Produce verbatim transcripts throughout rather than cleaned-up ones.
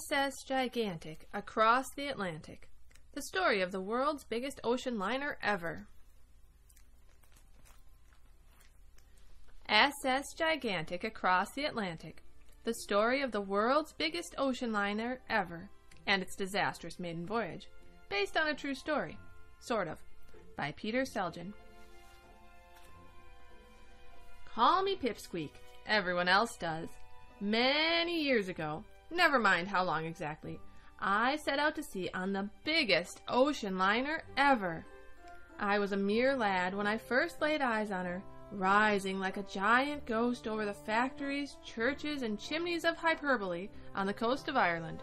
S S Gigantic Across the Atlantic, the story of the world's biggest ocean liner ever. S S Gigantic Across the Atlantic, the story of the world's biggest ocean liner ever, and its disastrous maiden voyage, based on a true story, sort of, by Peter Selgin. Call me Pipsqueak, everyone else does. Many years ago, never mind how long exactly, I set out to sea on the biggest ocean liner ever. I was a mere lad when I first laid eyes on her, rising like a giant ghost over the factories, churches, and chimneys of Hyperborea on the coast of Ireland.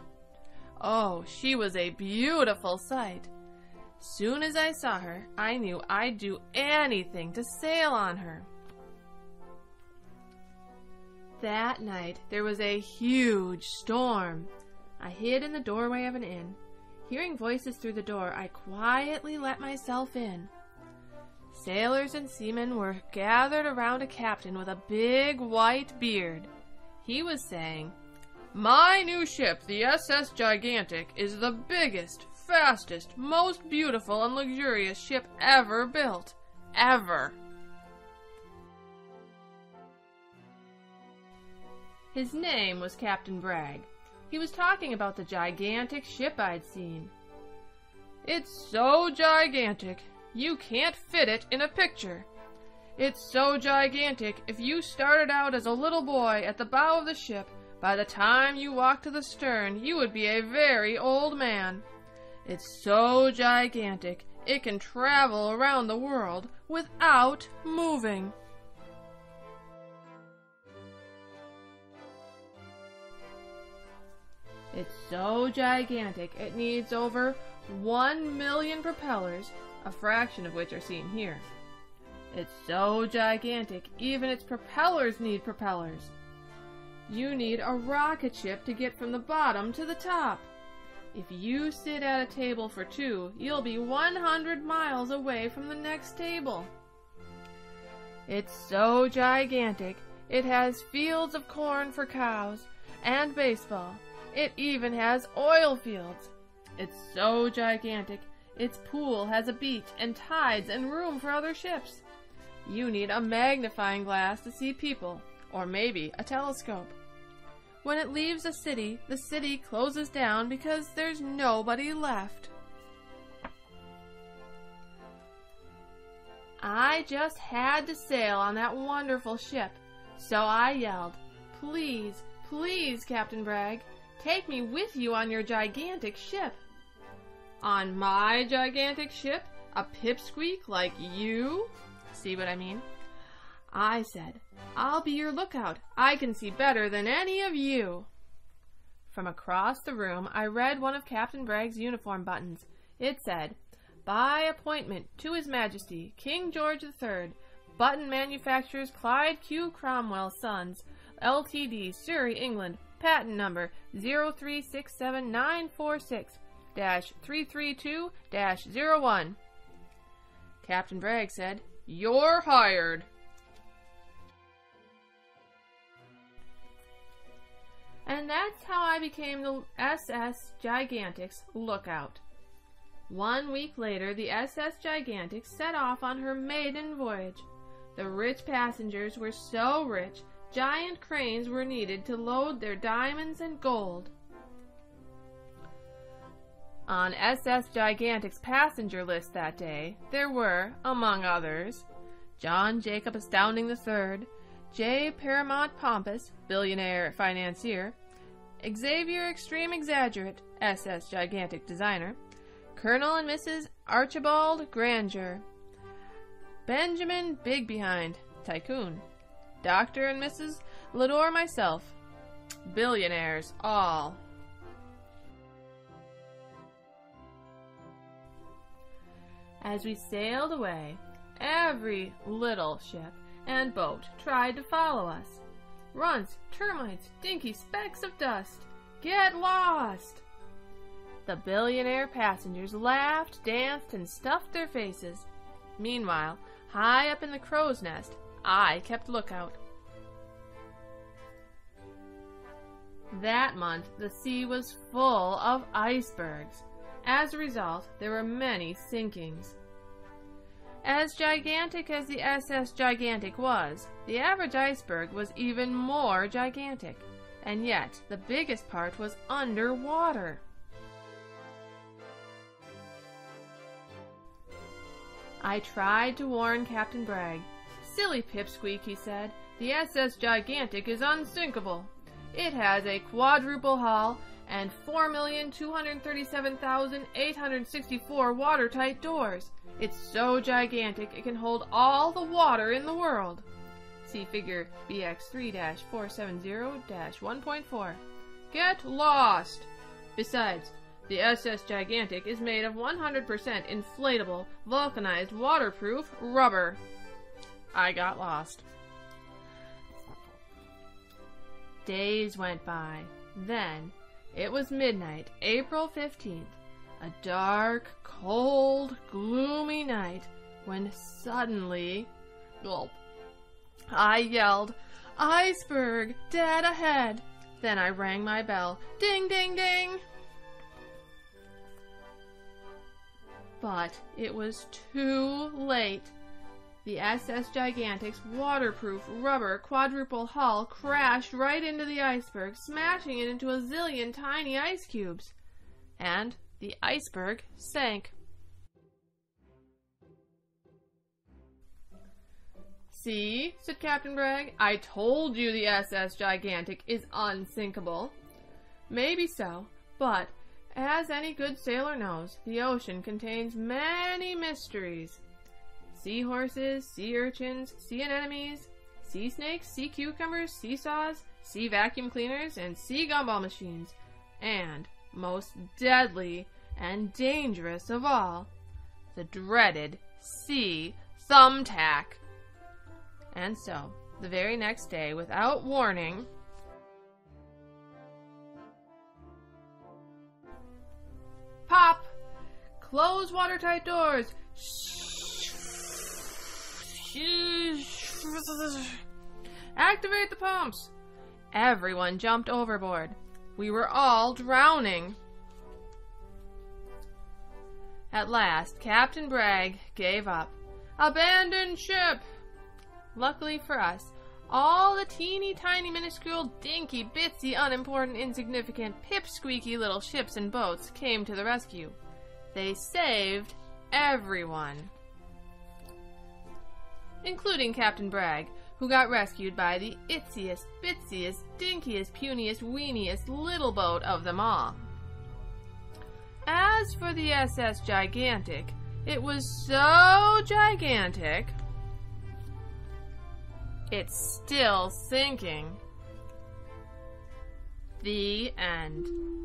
Oh, she was a beautiful sight. Soon as I saw her, I knew I'd do anything to sail on her. That night, there was a huge storm. I hid in the doorway of an inn. Hearing voices through the door, I quietly let myself in. Sailors and seamen were gathered around a captain with a big white beard. He was saying, "My new ship, the S S Gigantic, is the biggest, fastest, most beautiful and luxurious ship ever built. Ever." His name was Captain Bragg. He was talking about the gigantic ship I'd seen. "It's so gigantic, you can't fit it in a picture. It's so gigantic, if you started out as a little boy at the bow of the ship, by the time you walked to the stern, you would be a very old man. It's so gigantic, it can travel around the world without moving." "It's so gigantic, it needs over one million propellers, a fraction of which are seen here. It's so gigantic, even its propellers need propellers. You need a rocket ship to get from the bottom to the top. If you sit at a table for two, you'll be one hundred miles away from the next table. It's so gigantic, it has fields of corn for cows and baseball. It even has oil fields. It's so gigantic, its pool has a beach and tides and room for other ships. You need a magnifying glass to see people, or maybe a telescope. When it leaves a city, the city closes down because there's nobody left." I just had to sail on that wonderful ship, so I yelled, "Please, please, Captain Bragg, take me with you on your gigantic ship." "On my gigantic ship? A pipsqueak like you?" See what I mean? I said, "I'll be your lookout. I can see better than any of you." From across the room, I read one of Captain Bragg's uniform buttons. It said, "By appointment to His Majesty, King George the third, Button Manufacturers Clyde Q. Cromwell Sons, L T D, Surrey, England, patent number zero three six seven nine four six dash three three two dash zero one. Captain Bragg said, "You're hired." And that's how I became the S S Gigantic's lookout. One week later, the S S Gigantic set off on her maiden voyage. The rich passengers were so rich, giant cranes were needed to load their diamonds and gold. On S S Gigantic's passenger list that day, there were, among others, John Jacob Astounding the third, J. Paramount Pompous, billionaire financier, Xavier Extreme Exaggerate, S S Gigantic designer, Colonel and Missus Archibald Grandeur, Benjamin Bigbehind, tycoon, Doctor and Missus Ledore, myself. Billionaires all. As we sailed away, every little ship and boat tried to follow us. Runts, termites, dinky specks of dust. Get lost! The billionaire passengers laughed, danced, and stuffed their faces. Meanwhile, high up in the crow's nest, I kept lookout. That month, the sea was full of icebergs. As a result, there were many sinkings. As gigantic as the S S Gigantic was, the average iceberg was even more gigantic, and yet the biggest part was underwater. I tried to warn Captain Bragg. "Silly pipsqueak," he said, "the S S Gigantic is unsinkable. It has a quadruple hull and four million two hundred thirty-seven thousand eight hundred sixty-four watertight doors. It's so gigantic it can hold all the water in the world." See figure B X three dash four seven zero dash one point four. Get lost! Besides, the S S Gigantic is made of one hundred percent inflatable, vulcanized, waterproof rubber. I got lost. Days went by. Then it was midnight, April fifteenth, a dark, cold, gloomy night, when suddenly, gulp, I yelled, "Iceberg, dead ahead!" Then I rang my bell. Ding, ding, ding! But it was too late. The S S Gigantic's waterproof rubber quadruple hull crashed right into the iceberg, smashing it into a zillion tiny ice cubes. And the iceberg sank. "See," said Captain Bragg, "I told you the S S Gigantic is unsinkable." Maybe so, but as any good sailor knows, the ocean contains many mysteries. Seahorses, sea urchins, sea anemones, sea snakes, sea cucumbers, seesaws, sea vacuum cleaners, and sea gumball machines. And, most deadly and dangerous of all, the dreaded sea thumbtack. And so, the very next day, without warning, pop! Close watertight doors! Shh! Activate the pumps! Everyone jumped overboard. We were all drowning. At last, Captain Bragg gave up. "Abandon ship!" Luckily for us, all the teeny tiny minuscule dinky bitsy unimportant insignificant pipsqueaky little ships and boats came to the rescue. They saved everyone, including Captain Bragg, who got rescued by the itziest, bitsiest, dinkiest, puniest, weeniest little boat of them all. As for the S S Gigantic, it was so gigantic, it's still sinking. The end.